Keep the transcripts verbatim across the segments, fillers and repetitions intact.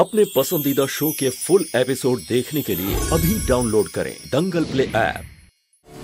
अपने पसंदीदा शो के फुल एपिसोड देखने के लिए अभी डाउनलोड करें दंगल प्ले ऐप।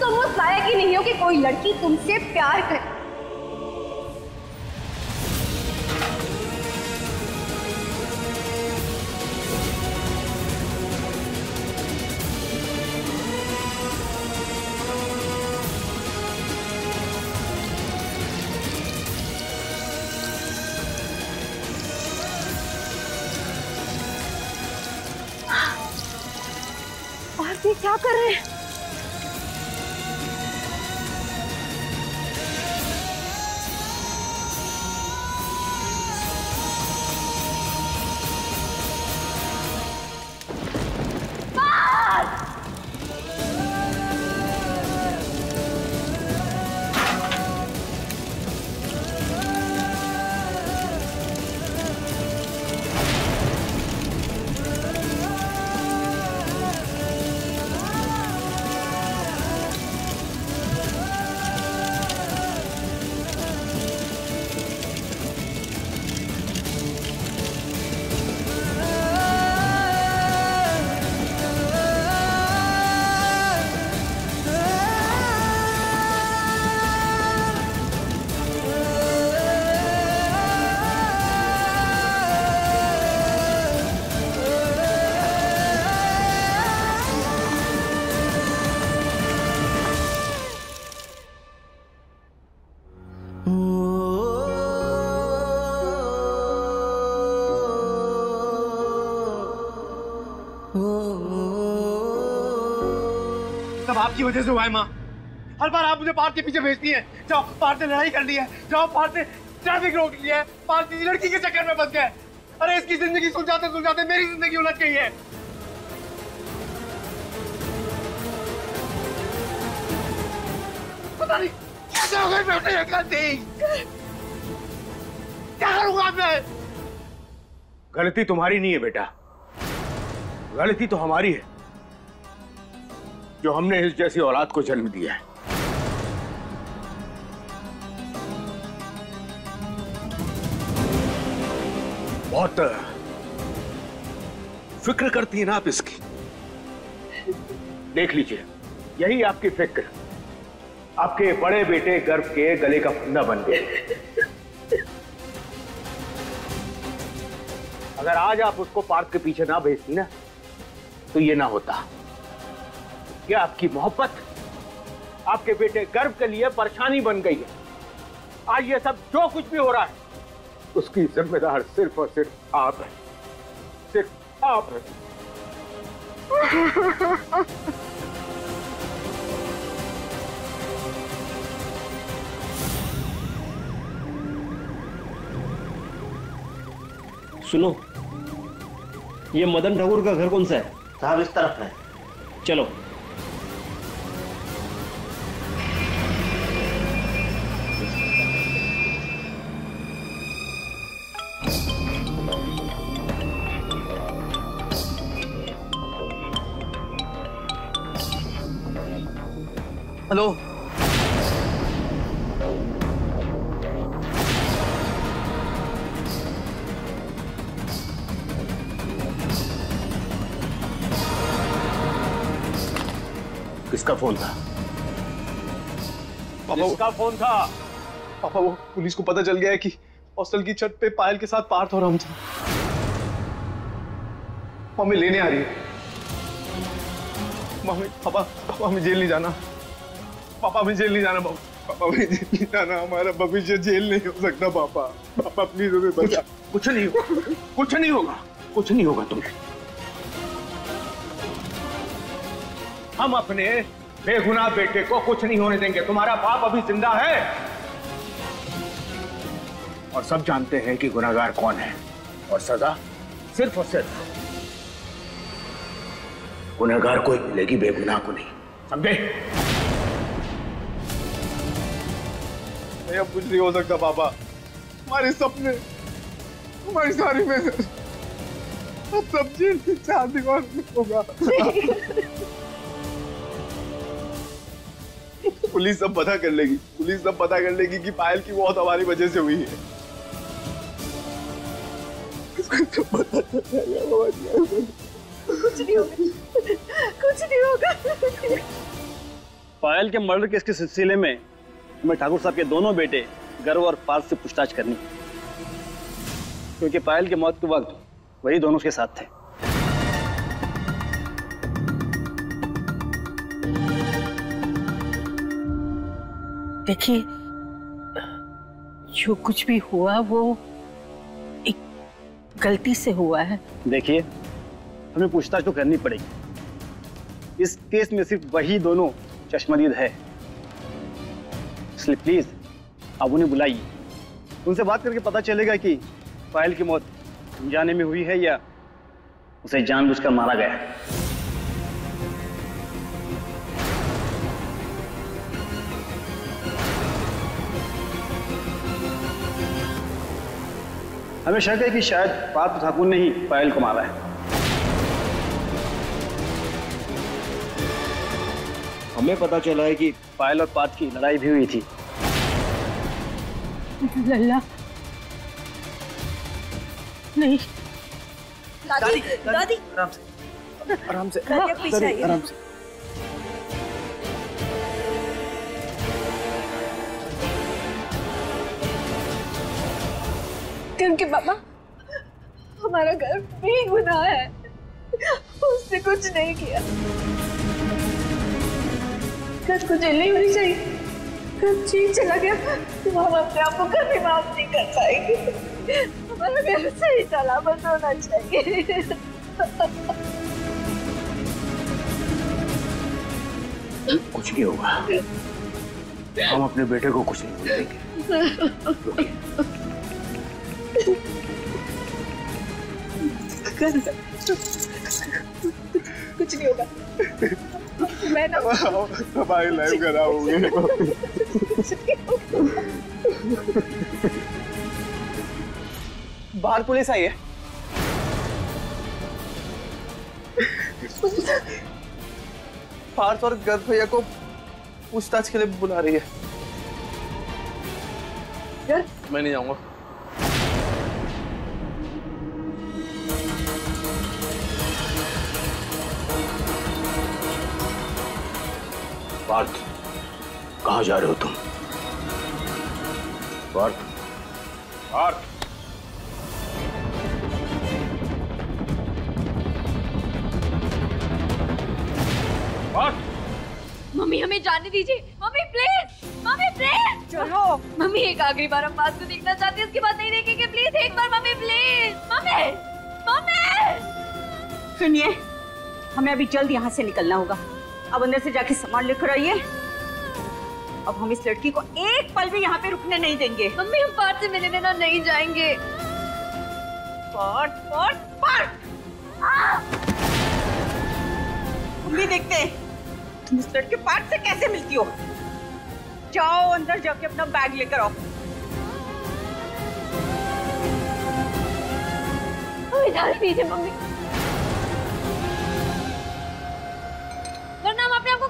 तुम उस लायक ही नहीं हो कि कोई लड़की तुमसे प्यार करे। ये क्या कर रहे हैं? सब आपकी वजह से हुआ है माँ। हर बार आप मुझे पार्थ के पीछे भेजती हैं। जाओ, पार्थ ने लड़ाई कर ली है, जाओ पार्थ ने ट्रैफिक रोक लिया है, पार्थ की लड़की के चक्कर में फंस गया है। अरे इसकी जिंदगी सुलझाते सुलझाते मेरी जिंदगी उलझ गई है। पता नहीं कैसे हो गई मैं गलती, क्या करूंगा मैं? गलती तुम्हारी नहीं है बेटा, गलती तो हमारी है जो हमने इस जैसी औलाद को जन्म दिया है। बहुत फिक्र करती है ना आप इसकी। देख लीजिए, यही आपकी फिक्र आपके बड़े बेटे गर्व के गले का फंदा बन गया। अगर आज आप उसको पार्थ के पीछे ना भेजती ना तो ये ना होता। क्या आपकी मोहब्बत आपके बेटे गर्व के लिए परेशानी बन गई है। आज ये सब जो कुछ भी हो रहा है उसकी जिम्मेदार सिर्फ और सिर्फ आप हैं, सिर्फ आप हैं। सुनो, ये मदन ठाकुर का घर कौन सा है? साहब इस तरफ है, चलो। हेलो, किसका फोन था? पापा, किसका फोन था? पापा वो पुलिस को पता चल गया है कि हॉस्टल की छत पे पायल के साथ पार्थ और हम थे। मम्मी लेने आ रही है। मम्मी, पापा पापा हमें जेल नहीं जाना, पापा हमें जेल नहीं जाना, पापा हमें जेल नहीं जाना, हमारा भविष्य जेल नहीं हो सकता पापा, पापा प्लीज हमें बचा। कुछ नहीं होगा, कुछ नहीं होगा, कुछ नहीं होगा तुम्हें। हम अपने बेगुनाह बेटे को कुछ नहीं होने देंगे। तुम्हारा बाप अभी जिंदा है और सब जानते हैं कि गुनाहगार कौन है और सजा सिर्फ और सिर्फ गुनाहगार को ही मिलेगी, बेगुनाह को नहीं, समझे? अब कुछ नहीं हो सकता पापा, हमारे सपने, हमारी सारी में अब सब चीज शादी और होगा। पुलिस सब पता कर लेगी, पुलिस सब पता कर लेगी कि पायल की मौत हमारी वजह से हुई है। तो पता कुछ नहीं होगा, कुछ नहीं होगा। पायल के मर्डर केस के सिलसिले में मैं ठाकुर साहब के दोनों बेटे गर्व और पार्थ से पूछताछ करनी, क्योंकि पायल के मौत के वक्त वही दोनों उसके साथ थे। देखिए, जो कुछ भी हुआ वो एक गलती से हुआ है। देखिए, हमें पूछताछ तो करनी पड़ेगी। इस केस में सिर्फ वही दोनों चश्मदीद है, इसलिए प्लीज आप उन्हें बुलाइए। उनसे बात करके पता चलेगा कि पायल की मौत जाने में हुई है या उसे जानबूझकर मारा गया है। हमें शक है कि शायद पार्थ ठाकुर ने ही पायल को मारा है। हमें पता चला है कि पायल और पार्थ की लड़ाई भी हुई थी। लल्ला, नहीं। दादी, दादी, आराम से, आराम से, आराम से। उनके पापा, हमारा घर बेगुनाह है, उसने कुछ नहीं किया। कल को जेल नहीं होनी चाहिए। कल चीज चला गया तो हम अपने आप को कभी माफ नहीं कर पाएंगे। हमारा घर सही सलामत होना चाहिए। कुछ नहीं होगा, हम अपने बेटे को कुछ नहीं बोलेंगे। कुछ नहीं होगा, मैं ना हमारी लाइफ खराब होगी। बाहर पुलिस आई है। पार्थ और गर्व भैया को पूछताछ के लिए बुला रही है। यार मैं नहीं जाऊंगा। पार्थ, कहाँ जा रहे हो तुम? पार्थ, पार्थ, पार्थ। मम्मी हमें जाने दीजिए। Mummy please, mummy please. चलो मम्मी, एक आखिरी बार हम पार्थ को देखना चाहते हैं, उसके बाद नहीं देखेंगे। प्लीज एक बार मम्मी, प्लीज मम्मी, मम्मी। सुनिए, हमें अभी जल्द यहाँ से निकलना होगा। अब अंदर से जाके सामान लेकर आइए। अब हम इस लड़की को एक पल भी यहाँ पे रुकने नहीं देंगे। मम्मी, हम पार्थ से मिलने ना नहीं जाएंगे। पार्थ, पार्थ, पार्थ। हम भी देखते हैं तुम इस लड़के पार्थ से कैसे मिलती हो। जाओ अंदर जाके अपना बैग लेकर आओ। हमें जाने दीजिए मम्मी,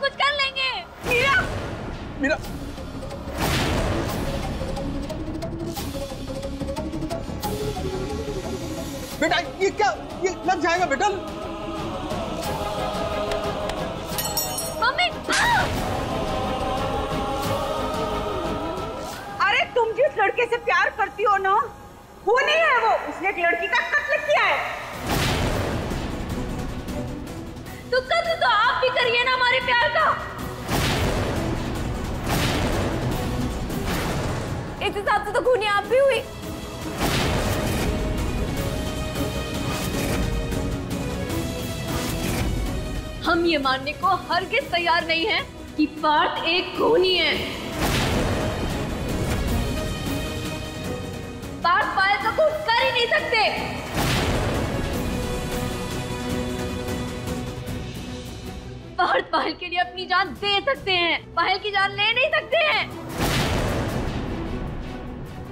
कुछ कर लेंगे। मीरा, मीरा, बेटा ये क्या, ये लग जाएगा बेटा। मम्मी, अरे तुम जिस लड़के से प्यार करती हो ना, वो नहीं है वो। उसने एक लड़की का कत्ल किया है। तो कत्ल तो आप भी करिए ना हमारे प्यार का। इस हिसाब से तो खूनी आप भी हुई। हम ये मानने को हरगिज़ तैयार नहीं है कि पार्थ एक खूनी है। पार्थ पायल का खून कर ही नहीं सकते। पार्थ पायल के लिए अपनी जान दे सकते हैं, पायल की जान ले नहीं सकते हैं।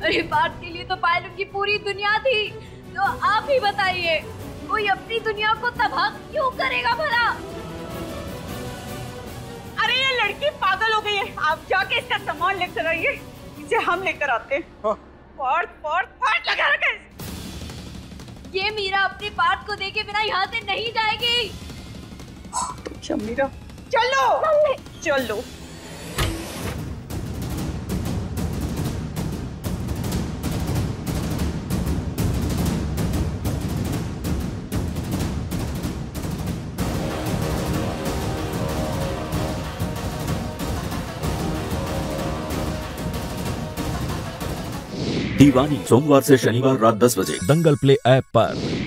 अरे पार्थ के लिए तो पायल उनकी पूरी दुनिया थी। तो आप ही बताइए, कोई अपनी दुनिया को तबाह क्यों करेगा भला। अरे ये लड़की पागल हो गई है। आप जाके इसका सामान लेकर आइए, इसे हम लेकर आते हैं। पार्थ, पार्थ, पार्थ लगा रखा है। ये मीरा अपने पार्थ को देखे बिना यहाँ से नहीं जाएगी। अच्छा मीरा, चलो चलो। दीवानी सोमवार से शनिवार रात दस बजे दंगल प्ले ऐप पर।